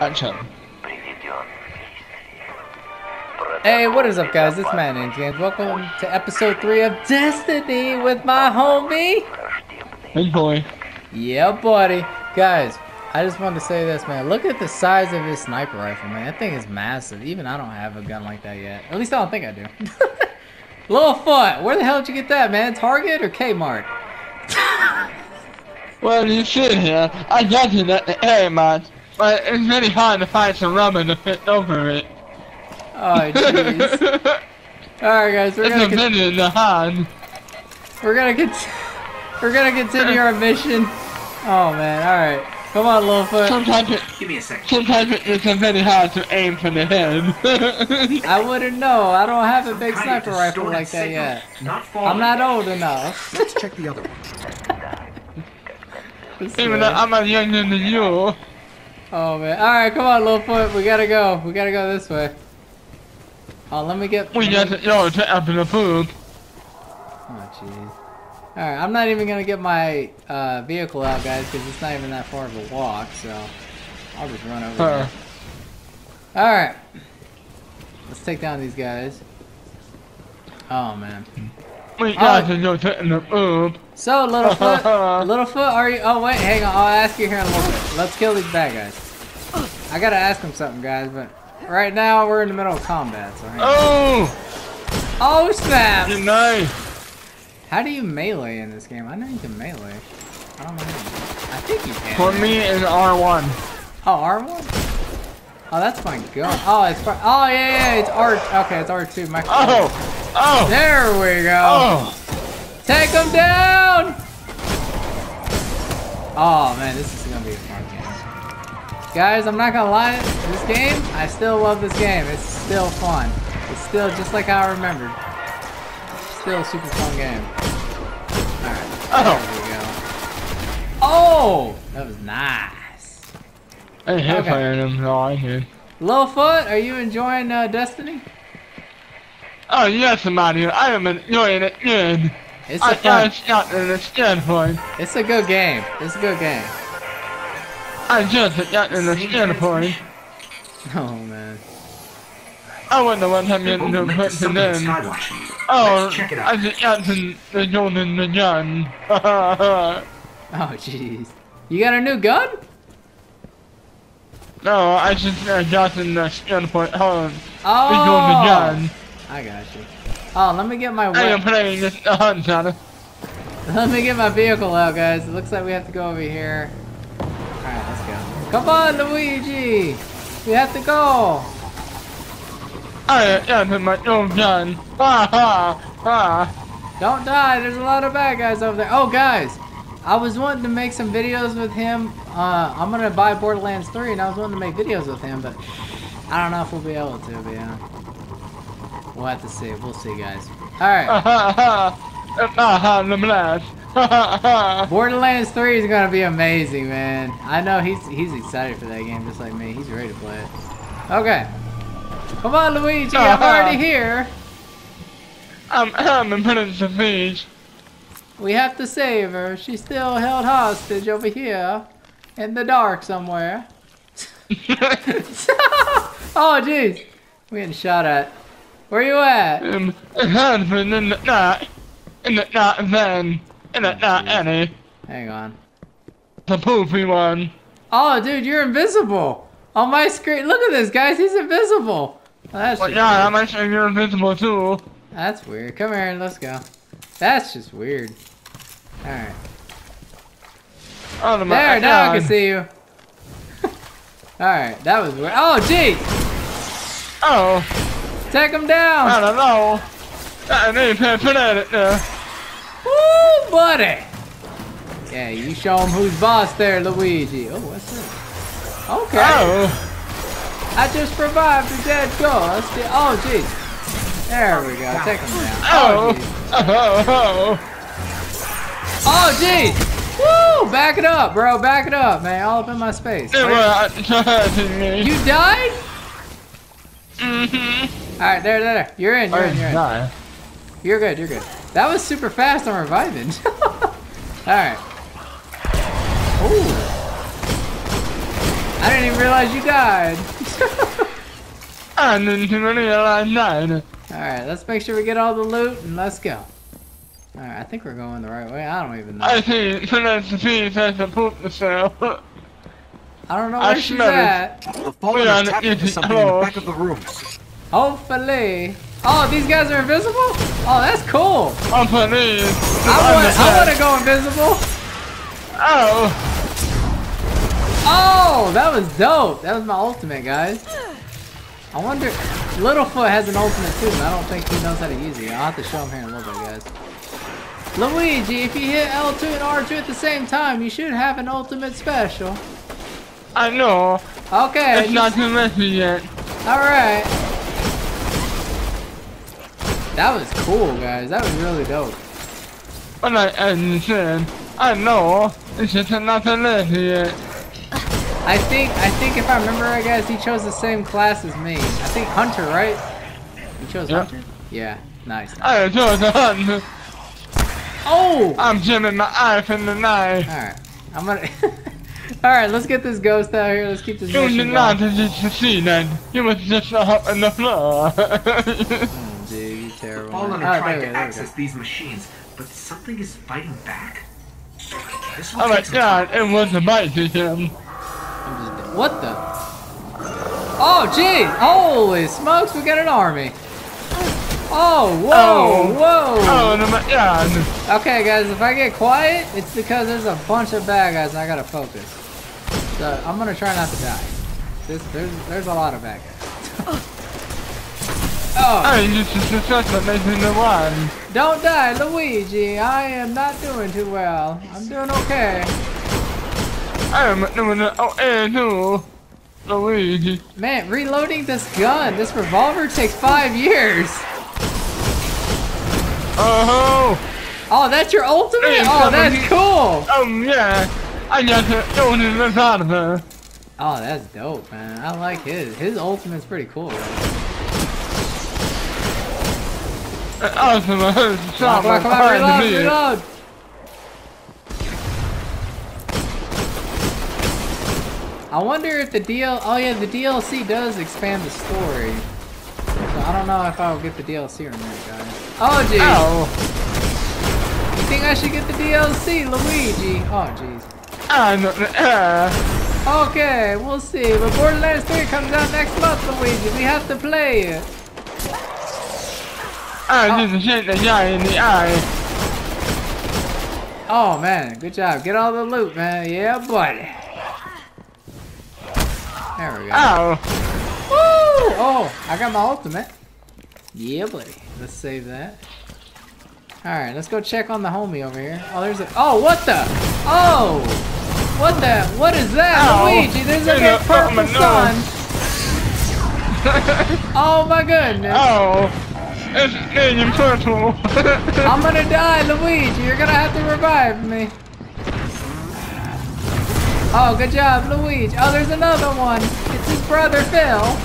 Action. Hey, what is up, guys? It's Matt and welcome to episode 3 of Destiny with my homie. Hey, boy. Yeah, buddy. Guys, I just wanted to say this, man. Look at the size of his sniper rifle, man. That thing is massive. Even I don't have a gun like that yet. At least I don't think I do. Littlefoot, where the hell did you get that, man? Target or Kmart? Well, you should have. I got it at the Kmart, but it's really hard to find some rubber to fit over it. Oh, jeez. Alright, guys, we're gonna continue our mission. Oh, man, alright. Come on, Littlefoot. Give me a second. Sometimes it's very hard to aim for the head. I wouldn't know. I don't have a big sniper rifle like that yet. I'm not old enough. Let's check the other one. Even though I'm not younger than you. Oh, man. Alright, come on, Littlefoot. We gotta go. We gotta go this way. Oh, let me get... We got to go to up in the food. Oh, jeez. Alright, I'm not even gonna get my vehicle out, guys, because it's not even that far of a walk, so I'll just run over there. Alright. Let's take down these guys. Oh, man. We got to go to the food. So, Littlefoot, Littlefoot, are you... Oh, wait, hang on. I'll ask you here in a little bit. Let's kill these bad guys. I gotta ask them something, guys, but... Right now, we're in the middle of combat, so hang on. Oh! Oh, snap! Good night. How do you melee in this game? I know you can melee. I don't know. I think you can. For me, it's R1. Oh, R1? Oh, that's my gun. Oh, it's... Oh, yeah, yeah, it's R... Okay, it's R2. My oh! Oh! There we go! Oh! Take him down! Oh, man, this is gonna be a fun game. Guys, I'm not gonna lie, this game, I still love this game. It's still fun. It's still just like I remembered. Still a super fun game. Alright, there we go. Oh! That was nice. I didn't hit fire him, no, I did. Littlefoot, are you enjoying Destiny? Oh, yes, Mario. I am enjoying it good. It's a fun game. It's a good game. It's a good game. I just got in the skin for you. Oh, man. I wonder what I'm going to put to them. Oh, I just got the golden gun. Oh, jeez. You got a new gun? No, I just got in the skin for it. Oh, the golden gun. I got you. Oh, let me get my weapon. I am playing this Hunter. Let me get my vehicle out, guys. It looks like we have to go over here. Alright, let's go. Come on, Luigi! We have to go! I am my own gun. Ha ha ha! Don't die, there's a lot of bad guys over there. Oh, guys! I was wanting to make some videos with him. I'm gonna buy Borderlands 3 and I was wanting to make videos with him, but I don't know if we'll be able to, but yeah. We'll have to see. We'll see, guys. Alright. Borderlands 3 is gonna be amazing, man. I know he's excited for that game just like me. He's ready to play it. Okay. Come on, Luigi, I'm already here. I'm a minute of these. We have to save her. She's still held hostage over here in the dark somewhere. Oh jeez. We're getting shot at. Where you at? Not any. Hang on. The poopy one. Oh, dude, you're invisible. On my screen, look at this, guys. He's invisible. Well, that's yeah, I'm actually you're invisible too. That's weird. Come here, let's go. That's just weird. All right. Oh, the there, now God. I can see you. All right, that was weird. Oh, gee. Oh. Take him down. I don't know. I need to put it there. Woo, buddy! Yeah, you show him who's boss there, Luigi. Oh, what's this? Okay. Oh. I just revived the dead ghost. Oh, jeez. There we go. Take him down. Oh, jeez. Oh, jeez. Oh, woo! Back it up, bro. Back it up, man. All up in my space. You died? Mm-hmm. All right, there. You're in. You're in. You're good, you're good. That was super fast on reviving. Alright. Ooh. I didn't even realize you died. I didn't even realize I died. Alright, let's make sure we get all the loot and let's go. Alright, I think we're going the right way. I don't even know. I think the piece has to poop myself. I don't know where she's at. The Fallen is tapping into something in the back of the room. Hopefully. Oh, these guys are invisible? Oh, that's cool. Hopefully. I want to go invisible. Oh. Oh, that was dope. That was my ultimate, guys. I wonder... Littlefoot has an ultimate too, but I don't think he knows how to use it. I'll have to show him here in a little bit, guys. Luigi, if you hit L2 and R2 at the same time, you should have an ultimate special. I know. Okay. It's not too messy yet. Alright. That was cool, guys. That was really dope. But like I said, I know. It's just not too messy yet. I think if I remember right, guys, he chose the same class as me. I think Hunter, right? You chose Hunter? Yeah. Nice. I chose Hunter. Oh! I'm jamming my eye from the knife. Alright. I'm gonna... Alright, let's get this ghost out here. Let's keep this mission going. You not just succeed, and you must just hop on the floor. Oh, dude, you terrible. All of them trying to access these machines, but something is fighting back. Oh my god, it was a bite to him. What the? Oh, gee! Holy smokes, we got an army! Oh, whoa, whoa! Oh, no, my God. Okay, guys, if I get quiet, it's because there's a bunch of bad guys and I gotta focus. So, I'm gonna try not to die. There's a lot of bad guys. Oh! Don't die, Luigi! I am not doing too well. I'm doing okay. Luigi. Man, reloading this gun, this revolver takes 5 years. Oh, that's your ultimate? Oh, that's cool. Yeah. I got the ultimate out of her. Oh, that's dope, man. I like his. His ultimate's pretty cool. Ultimate. Come on, reload. I wonder if the DLC does expand the story. So I don't know if I'll get the DLC or not, guys. Oh, jeez. Oh. You think I should get the DLC, Luigi? Oh, jeez. Okay, we'll see. But Borderlands 3 comes out next month, Luigi. We have to play it. Just shoot the guy in the eye. Oh, man. Good job. Get all the loot, man. Yeah, buddy. There we go. Ow. Woo! Oh, I got my ultimate. Yeah, buddy. Let's save that. Alright, let's go check on the homie over here. Oh, there's a... Oh, what the? Oh! What the? What is that? Ow. Luigi, there's a big purple sun. Oh, my goodness. Oh. It's in purple. I'm gonna die, Luigi. You're gonna have to revive me. Oh, good job, Luigi. Oh, there's another one. It's his brother, Phil.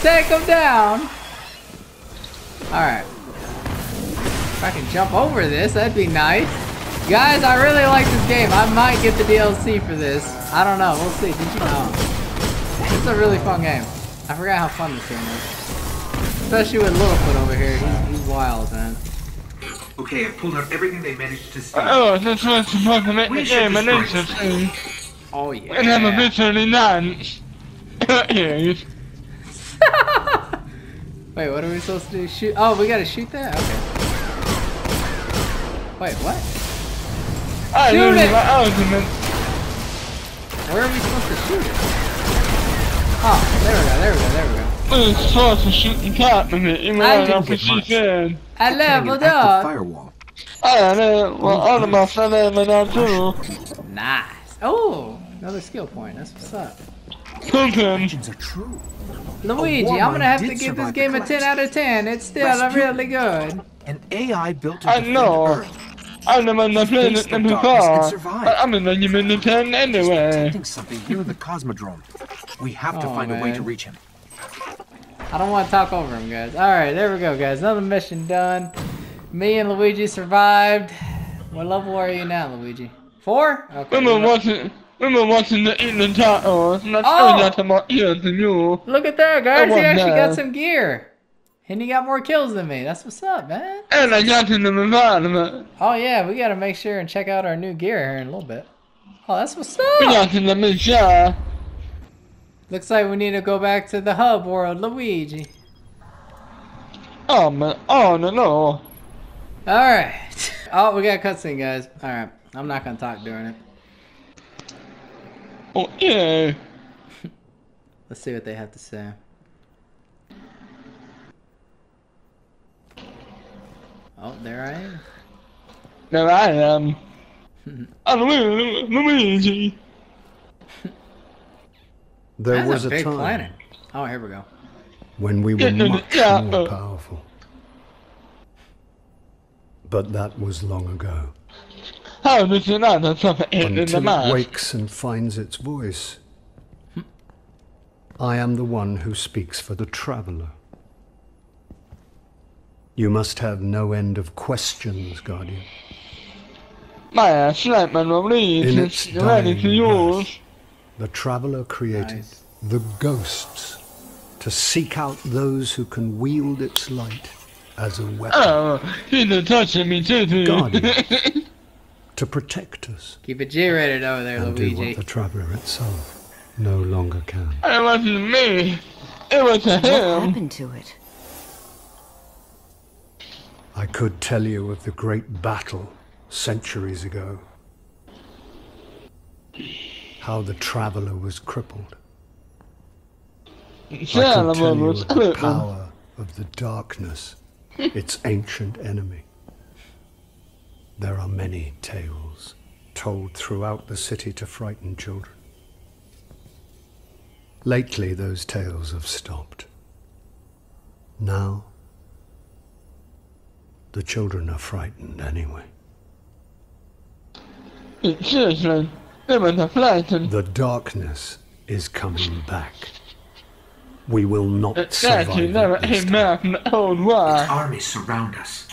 Take him down. Alright. If I can jump over this, that'd be nice. Guys, I really like this game. I might get the DLC for this. I don't know. We'll see. Did you know? It's a really fun game. I forgot how fun this game is. Especially with Littlefoot over here. He's wild, man. Okay, I pulled out everything they managed to steal. Oh, this was supposed to make the game an interesting. Oh, yeah. And I'm eventually none. Wait, what are we supposed to do? Shoot? Oh, we gotta shoot that? Okay. Wait, what? Shoot it! Where are we supposed to shoot it? Oh, there we go. We're supposed to shoot the top of it, even though I'm shooting. I leveled up. Firewall. I leveled all of my stuff leveled up too. Nice. Oh, another skill point. That's what's up. Luigi, I'm gonna have to give this game a 10 out of 10. It's still really good. An AI built. I know. I'm the one that played it in the car. I'm in the human 10 anyway. He's something here in the Cosmodrome. We have to find a way to reach him. I don't want to talk over him, guys. Alright, there we go, guys. Another mission done. Me and Luigi survived. What level are you now, Luigi? 4? Okay. We've been watching the eating titles. Look at that, guys. He actually got some gear. And he got more kills than me. That's what's up, man. And I got in the environment. Oh, yeah. We got to make sure and check out our new gear here in a little bit. Oh, that's what's up. We got in the mid-shire. Looks like we need to go back to the hub world, Luigi. Oh, man. Oh, no, no. All right. Oh, we got a cutscene, guys. All right. I'm not going to talk during it. Oh, yeah. Let's see what they have to say. Oh, there I am. There I am. I'm Luigi. There was a big time. Planet. Oh, here we go. When we were much more powerful. But that was long ago. How does it not suffer in the mind? It wakes and finds its voice. I am the one who speaks for the traveler. You must have no end of questions, Guardian. In its dying breath, the Traveller created the ghosts to seek out those who can wield its light as a weapon. Oh, he's touching me too. Guardian, to protect us. Keep it G-rated over there, and Luigi. Do what the Traveller itself no longer can. It wasn't me. It was him. What happened to it? I could tell you of the great battle centuries ago. How the traveler was crippled. I could tell you of the power of the darkness, its ancient enemy. There are many tales told throughout the city to frighten children. Lately, those tales have stopped. Now, the children are frightened anyway. Seriously, they were frightened. The darkness is coming back. We will not survive this time. Its armies surround us.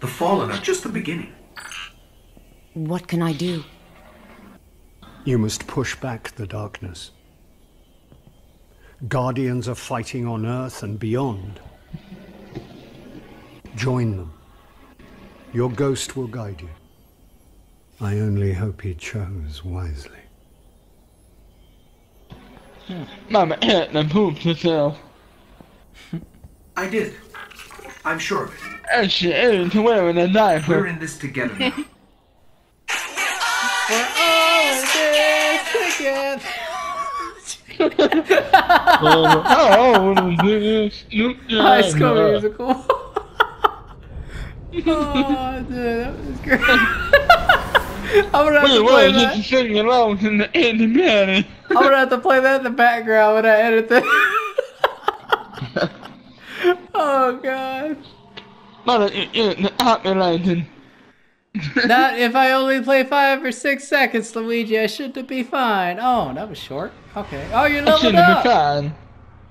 The Fallen are just the beginning. What can I do? You must push back the darkness. Guardians are fighting on Earth and beyond. Join them. Your ghost will guide you. I only hope he chose wisely. Mama hit and pooped herself. I did. I'm sure of it. And she ain't wearing a diaper. We're in this together now. We're all in this together. High School Musical. Oh, dude, that was great. I'm gonna have to play that. Just singing along in the morning. I'm gonna have to play that in the background when I edit this. Oh god. Not if I only play 5 or 6 seconds, Luigi. I should be fine. Oh, that was short. Okay. Oh, you're leveled up.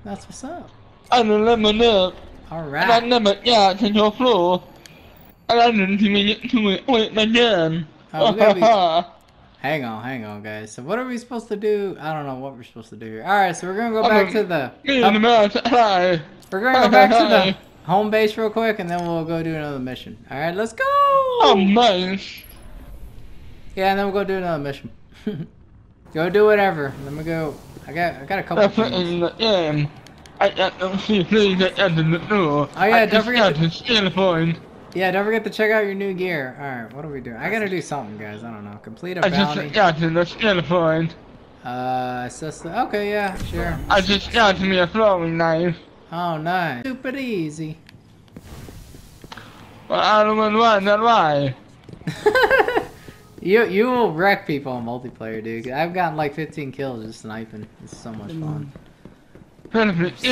That's what's up. I'm leveled up. All right. I never got to your floor. I didn't mean to wait again. Hang on, guys. So what are we supposed to do? I don't know what we're supposed to do here. All right, so we're gonna go back to the. We're gonna go back to the home base real quick, and then we'll go do another mission. All right, let's go. Oh man. Yeah, and then we'll go do another mission. Go do whatever. Let me go. I got a couple things. Oh yeah, don't forget to. Yeah, don't forget to check out your new gear. Alright, what are we doing? I gotta do something, guys. I don't know. Complete a bounty. I just got to the Littlefoot. Okay, yeah, sure. I just got me a throwing knife. Oh, nice. Super easy. Well, I don't know why, not why. You will wreck people in multiplayer, dude. I've gotten like 15 kills just sniping. It's so much fun. Perfect.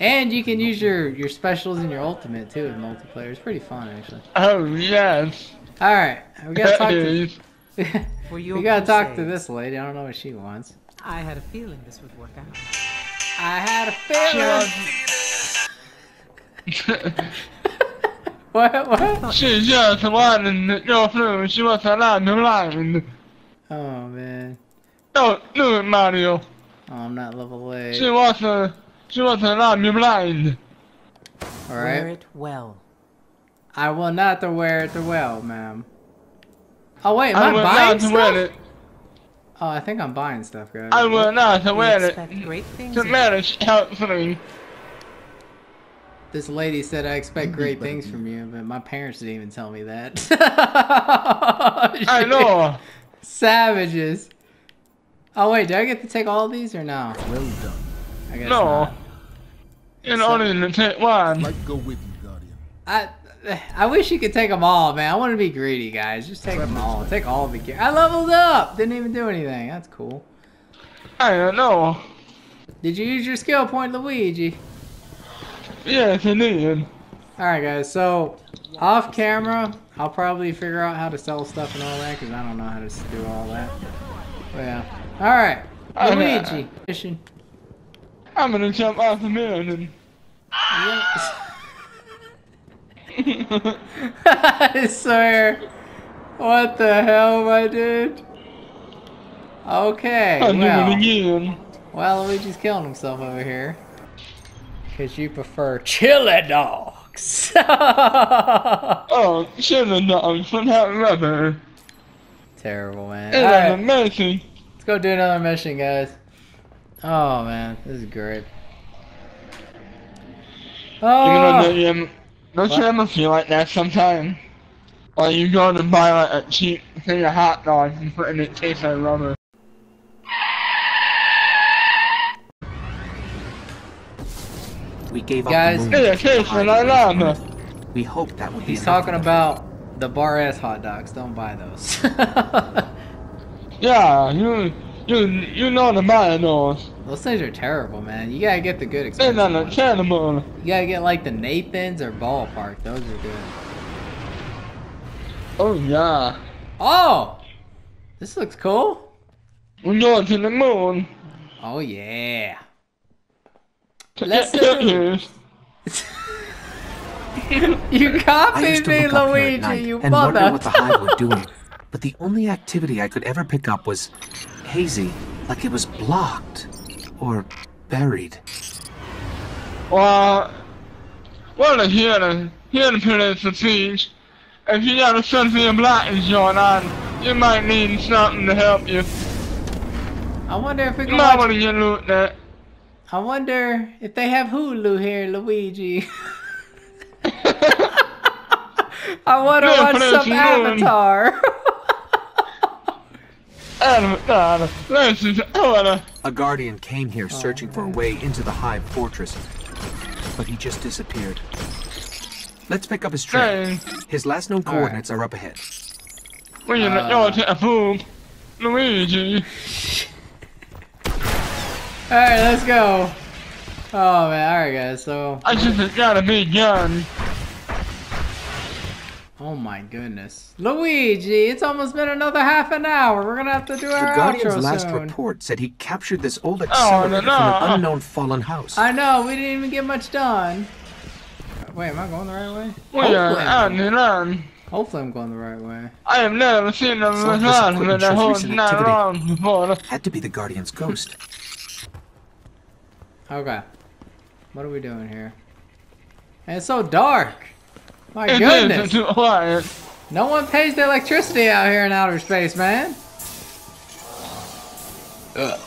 And you can use your specials and your ultimate too in multiplayer. It's pretty fun actually. Oh yes. All right, we gotta talk to. We gotta talk to this lady. I don't know what she wants. I had a feeling this would work out. I had a feeling. What? She just wanted your flu. She was alive and alive. Oh, man. Don't do it, Mario. Oh, I'm not level 8. She was alive and blind. Alright. Wear it well. I will not to wear it well, ma'am. Oh, wait, am I buying stuff? Wear it. Oh, I think I'm buying stuff, guys. I will not to wear it. Great things to marriage help me. This lady said I expect great things from you, but my parents didn't even tell me that. I know. Savages. Oh wait, do I get to take all of these or no? Well done. I guess no. You only take one. Like go with you, Guardian. I wish you could take them all, man. I want to be greedy, guys. Just take them all. Take all the gear. I leveled up. Didn't even do anything. That's cool. I don't know. Did you use your skill point, Luigi? Yes, I did. Alright guys, so off camera, I'll probably figure out how to sell stuff and all that, because I don't know how to do all that. But yeah. Alright, Luigi. Mission. I'm gonna jump off the moon and... Yep. I swear. What the hell, my dude? Okay, well, Luigi's killing himself over here. Because you prefer chili dogs. Oh, chili dogs without rubber. Terrible, man. It's amazing. Let's go do another mission, guys. Oh, man. This is great. Oh! Don't you ever feel like that sometimes? Or you go to buy like a cheap thing of hot dogs and put in it tastes like rubber. We gave guys, we hope that would be. He's talking about the bar-ass hot dogs. Don't buy those. Yeah, you know the buy those. Those things are terrible, man. You gotta get the good expensive ones. You gotta get like the Nathan's or Ballpark. Those are good. Oh yeah. Oh, this looks cool. We're going to the moon. Oh yeah. Let's do this. You copied me, Luigi, you and mother. And wonder what the hive were doing. But the only activity I could ever pick up was hazy, like it was blocked or buried. Well, here to put in some things. If you got something blocking going on, you might need something to help you. I wonder if we can. Might want to get loot that. I wonder if they have Hulu here, Luigi. I want to watch some Avatar. A guardian came here searching for a way into the hive fortress, but he just disappeared. Let's pick up his trail. His last known coordinates are up ahead. Luigi. Alright, let's go. Oh man, alright guys, so... I just got a big gun. Oh my goodness. Luigi, it's almost been another half an hour. We're gonna have to do our outro soon. The Guardian's last report said he captured this old accelerator from an unknown fallen house. I know, we didn't even get much done. Wait, am I going the right way? Hopefully I'm going the right way. I have never seen a run with a horse not wrong before. Had to be the Guardian's ghost. Okay, what are we doing here? And it's so dark. My goodness. No one pays the electricity out here in outer space, man. Ugh.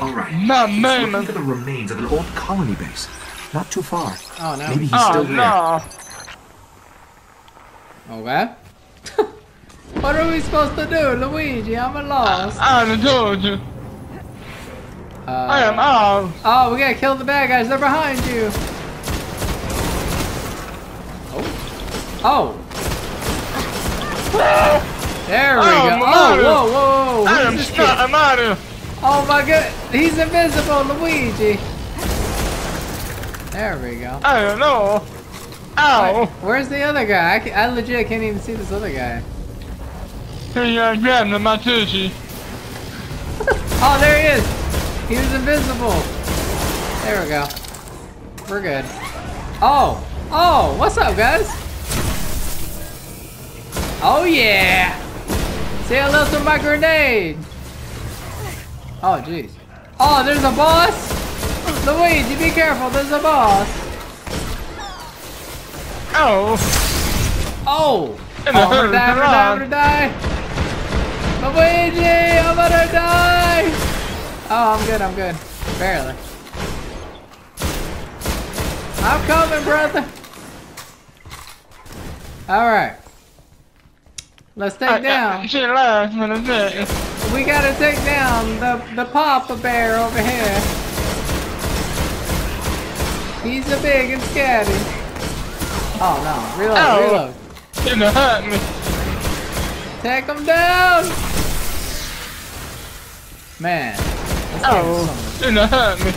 All right. He's looking for the remains of an old colony base, not too far. Oh no. Maybe he's still there. Okay. What are we supposed to do, Luigi? I'm at loss. I told you. I am out. Oh, we gotta kill the bad guys. They're behind you. Oh. Oh. There we go. Oh, whoa, whoa, whoa. I am stuck. I'm out of here. Oh my god. He's invisible, Luigi. There we go. I don't know. Ow. Wait, where's the other guy? I legit can't even see this other guy. Hey, I grabbed my sushi. Oh, there he is. He was invisible. There we go. We're good. Oh, what's up, guys? Oh yeah! Say hello to my grenade! Oh jeez. Oh, there's a boss! Luigi, be careful, there's a boss! Oh! Oh! I'm gonna die, I'm gonna die! Luigi, I'm gonna die! Oh, I'm good, barely. I'm coming, brother! Alright. Let's take down. We gotta take down the Papa Bear over here. He's a big and scatty. Oh no, reload, reload. Gonna hurt me. Take him down! Man. Gonna hurt me.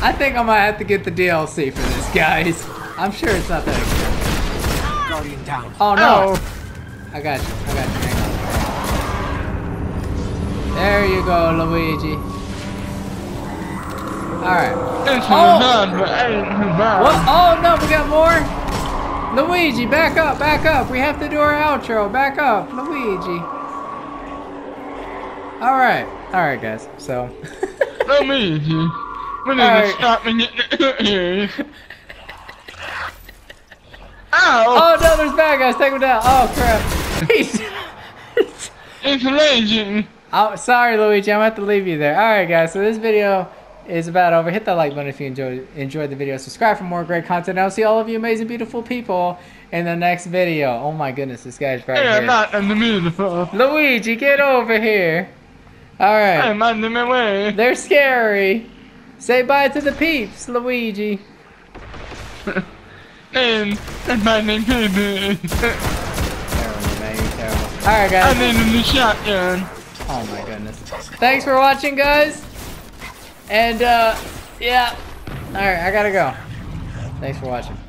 I think I might have to get the DLC for this, guys. I'm sure it's not that expensive. Guardian down. Oh no! Ow. I got you, hang on. There you go, Luigi. Alright. Oh no, we got more? Luigi, back up, back up. We have to do our outro. Back up, Luigi. Alright. Alright, guys, so. Luigi, we need to stop and get here. Ow. Oh no, there's bad guys, take him down. Oh crap. It's Luigi. Oh, sorry, Luigi. I'm gonna have to leave you there. All right, guys. So this video is about over. Hit that like button if you enjoyed the video. Subscribe for more great content. I'll see all of you amazing, beautiful people in the next video. Oh my goodness, this guy's right here. Luigi, get over here. All right. I'm on my way. They're scary. Say bye to the peeps, Luigi. Alright guys. I'm in the shotgun. Oh my goodness. Thanks for watching, guys. And yeah. Alright, I gotta go. Thanks for watching.